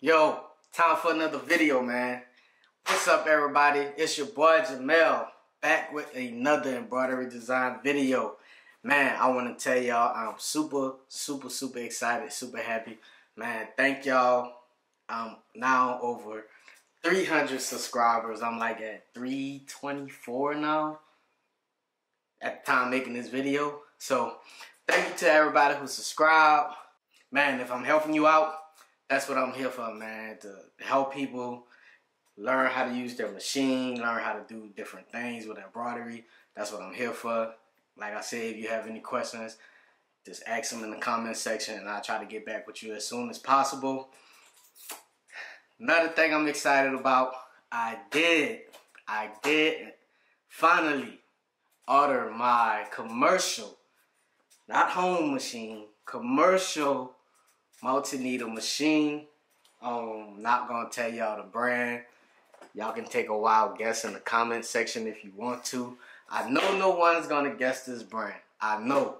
Yo, time for another video, man. What's up, everybody? It's your boy Jamel, back with another embroidery design video. Man, I want to tell y'all I'm super excited, super happy. Man, thank y'all. I'm now over 300 subscribers. I'm like at 324 now at the time making this video. So thank you to everybody who subscribed. Man, if I'm helping you out, that's what I'm here for, man, to help people learn how to use their machine, learn how to do different things with embroidery. That's what I'm here for. Like I said, if you have any questions, just ask them in the comment section, and I'll try to get back with you as soon as possible. Another thing I'm excited about, I did finally order my commercial, not home machine, commercial multi-needle machine. I'm not gonna tell y'all the brand. Y'all can take a wild guess in the comment section if you want to. I know no one's gonna guess this brand. I know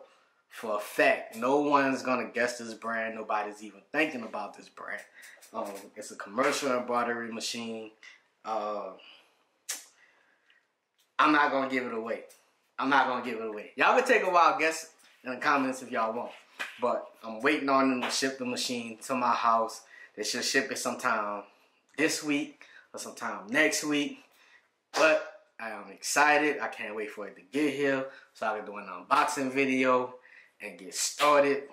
for a fact no one's gonna guess this brand. Nobody's even thinking about this brand. It's a commercial embroidery machine. I'm not gonna give it away. Y'all can take a wild guess in the comments if y'all want. But I'm waiting on them to ship the machine to my house. They should ship it sometime this week or sometime next week. But I am excited. I can't wait for it to get here so I can do an unboxing video and get started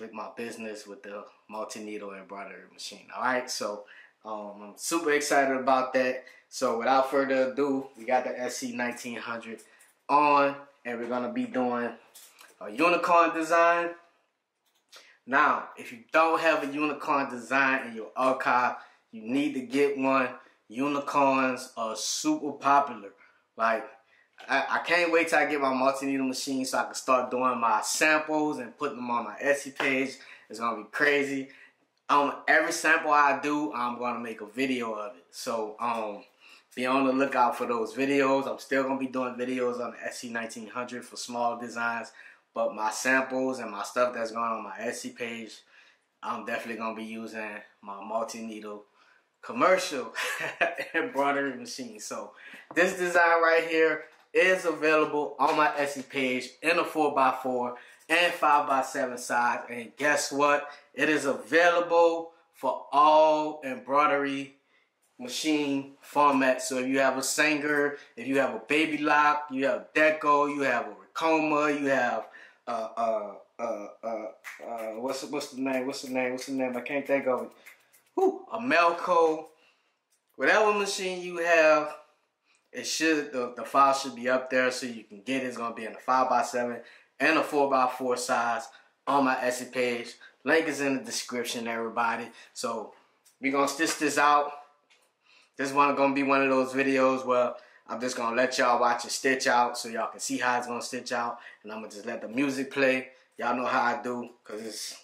with my business with the multi-needle embroidery machine. Alright, so I'm super excited about that. So without further ado, we got the SC1900 on, and we're going to be doing a unicorn design. Now, if you don't have a unicorn design in your archive, you need to get one. Unicorns are super popular. Like, I can't wait till I get my multi-needle machine so I can start doing my samples and putting them on my Etsy page. It's gonna be crazy. Every sample I do, I'm gonna make a video of it. So be on the lookout for those videos. I'm still gonna be doing videos on the SE-1900 for small designs. But my samples and my stuff that's going on my Etsy page, I'm definitely going to be using my multi-needle commercial embroidery machine. So this design right here is available on my Etsy page in a 4x4 and 5x7 size. And guess what? It is available for all embroidery machine formats. So if you have a Singer, if you have a Baby Lock, you have Deco, you have a Ricoma, you have what's the name? I can't think of it. A Melco. Whatever machine you have, it should, the file should be up there so you can get it. It's gonna be in the 5x7 and a 4x4 size on my Etsy page. Link is in the description, everybody. So we're gonna stitch this out. This one gonna be one of those videos where I'm just gonna let y'all watch it stitch out so y'all can see how it's gonna stitch out, and I'm gonna just let the music play. Y'all know how I do, cause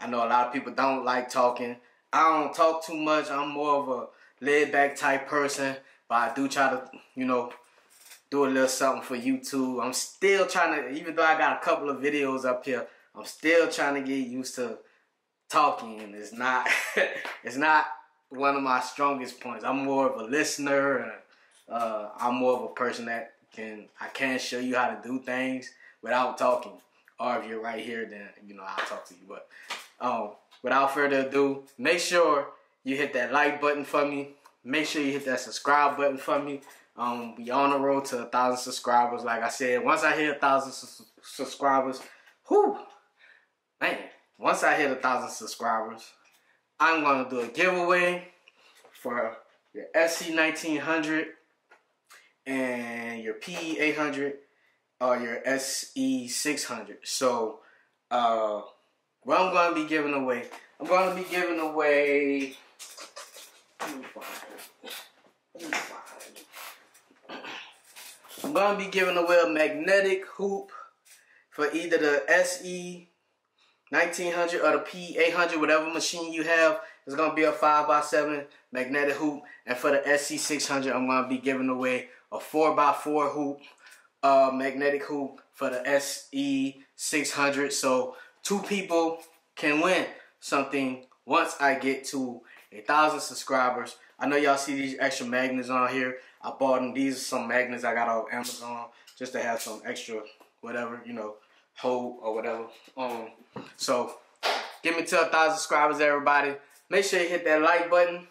I know a lot of people don't like talking. I don't talk too much. I'm more of a laid back type person, but I do try to, you know, do a little something for YouTube. I'm still trying to, even though I got a couple of videos up here, I'm still trying to get used to talking, and it's not, it's not one of my strongest points. I'm more of a listener, and I'm more of a person that can show you how to do things without talking. Or if you're right here, then, you know, I'll talk to you. But without further ado, make sure you hit that like button for me. Make sure you hit that subscribe button for me. We on the road to 1,000 subscribers. Like I said, once I hit 1,000 subscribers, whew, man, once I hit 1,000 subscribers, I'm going to do a giveaway for your SC1900 and your PE-800 or your SE-600. So, what I'm going to be giving away, I'm going to be giving away, I'm going to be giving away a magnetic hoop for either the SE-1900 or the PE-800, whatever machine you have. It's going to be a 5x7 magnetic hoop. And for the SC-600, I'm going to be giving away a 4x4 hoop, magnetic hoop for the SE-600. So two people can win something once I get to 1,000 subscribers. I know y'all see these extra magnets on here. I bought them. These are some magnets I got off Amazon just to have some extra whatever, you know, hold or whatever. So get me to 1,000 subscribers, everybody. Make sure you hit that like button,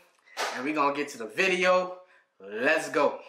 and we're gonna get to the video. Let's go.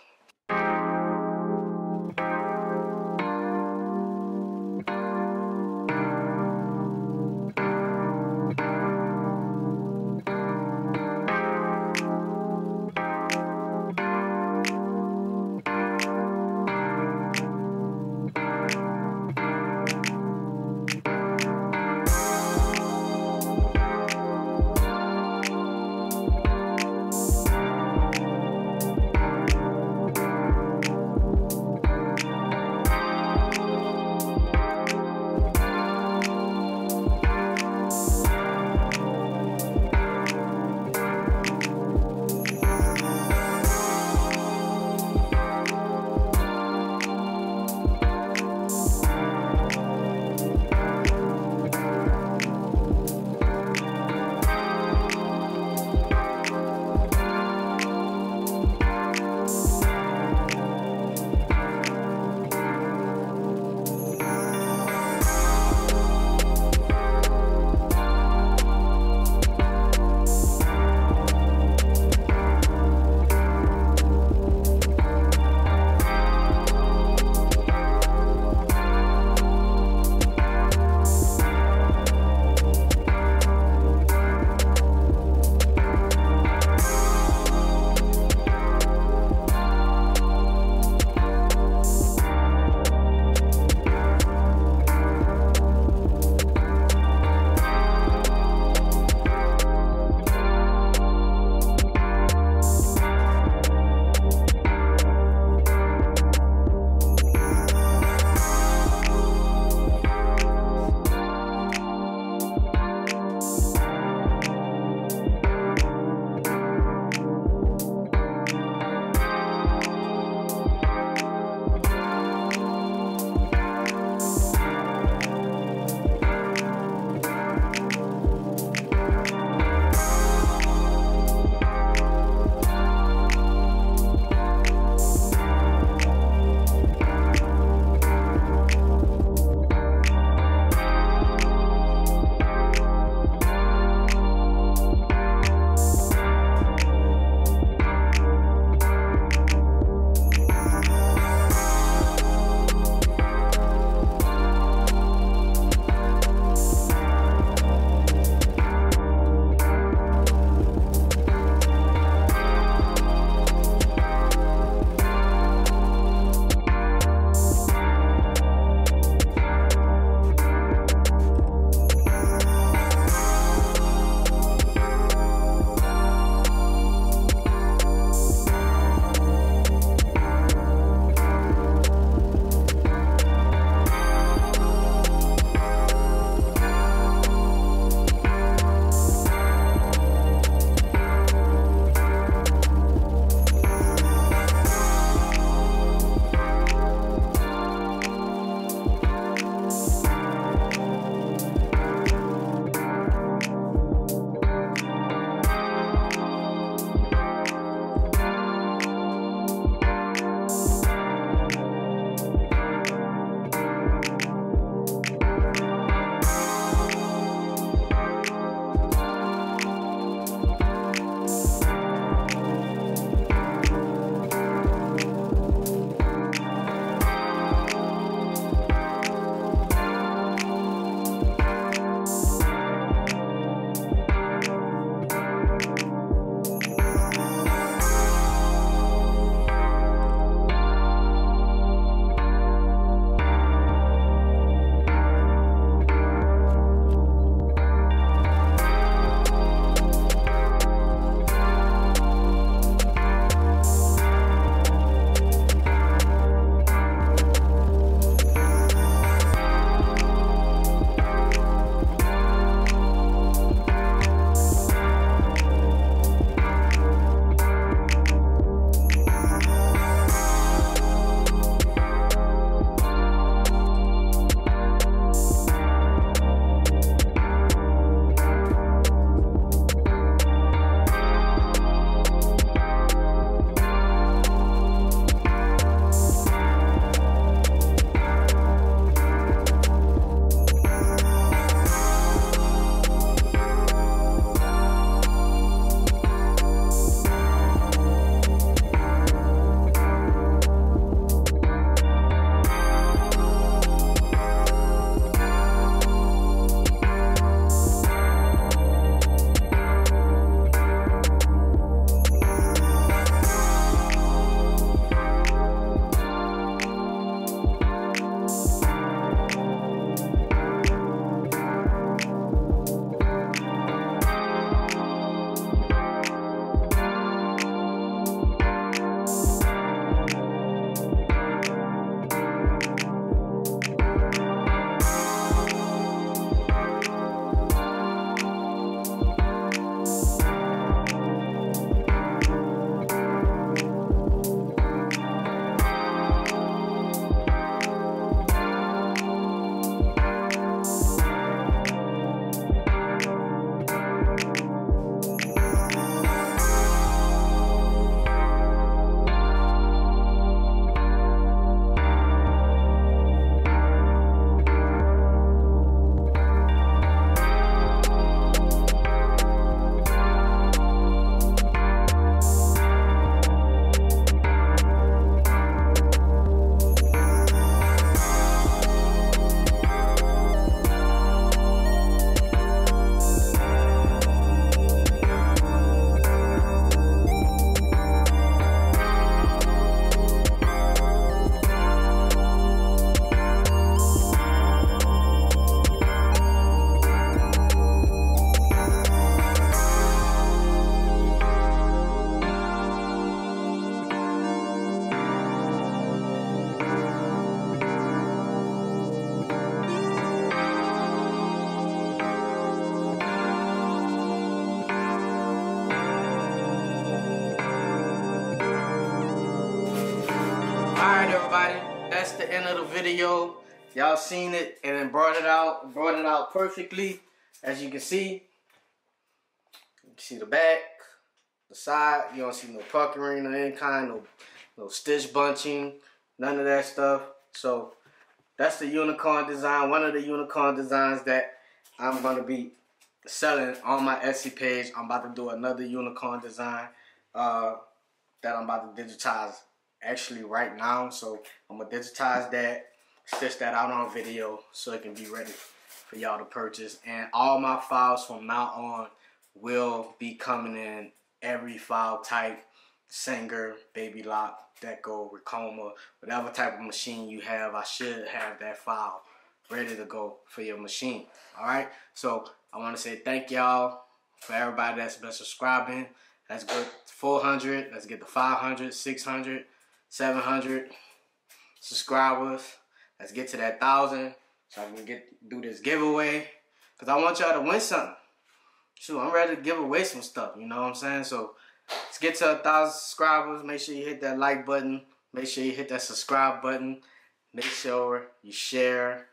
everybody, that's the end of the video. Y'all seen it and then brought it out perfectly. As you can see the back, the side. You don't see no puckering or any kind, no stitch bunching, none of that stuff. So that's the unicorn design, one of the unicorn designs that I'm gonna be selling on my Etsy page. I'm about to do another unicorn design that I'm about to digitize actually right now. So I'm gonna digitize that, stitch that out on video so it can be ready for y'all to purchase. And all my files from now on will be coming in every file type: Singer, Baby Lock, Deco, Ricoma, whatever type of machine you have. I should have that file ready to go for your machine. All right, so I want to say thank y'all for everybody that's been subscribing. Let's go 400, let's get the 500, 600, 700 subscribers. Let's get to that 1,000 so I can do this giveaway, because I want y'all to win something. Shoot, I'm ready to give away some stuff, you know what I'm saying? So let's get to 1,000 subscribers. Make sure you hit that like button. Make sure you hit that subscribe button. Make sure you share.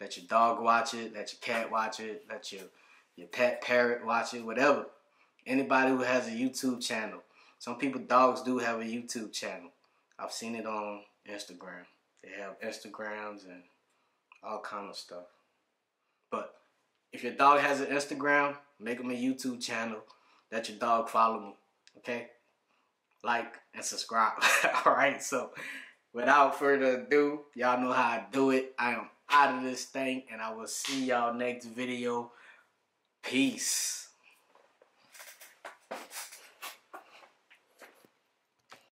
Let your dog watch it. Let your cat watch it. Let your pet parrot watch it. Whatever. Anybody who has a YouTube channel. Some people, dogs do have a YouTube channel. I've seen it on Instagram. They have Instagrams and all kind of stuff. But if your dog has an Instagram, make them a YouTube channel. Let your dog follow me. Okay? Like and subscribe. Alright, so without further ado, y'all know how I do it. I am out of this thing, and I will see y'all next video. Peace.